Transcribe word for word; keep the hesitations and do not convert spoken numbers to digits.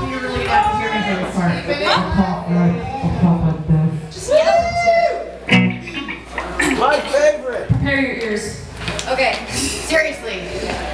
We really got to hear me for this part. I'll pop like, I'll pop like this. Just get up and do it. My favorite. Prepare your ears. Okay, seriously.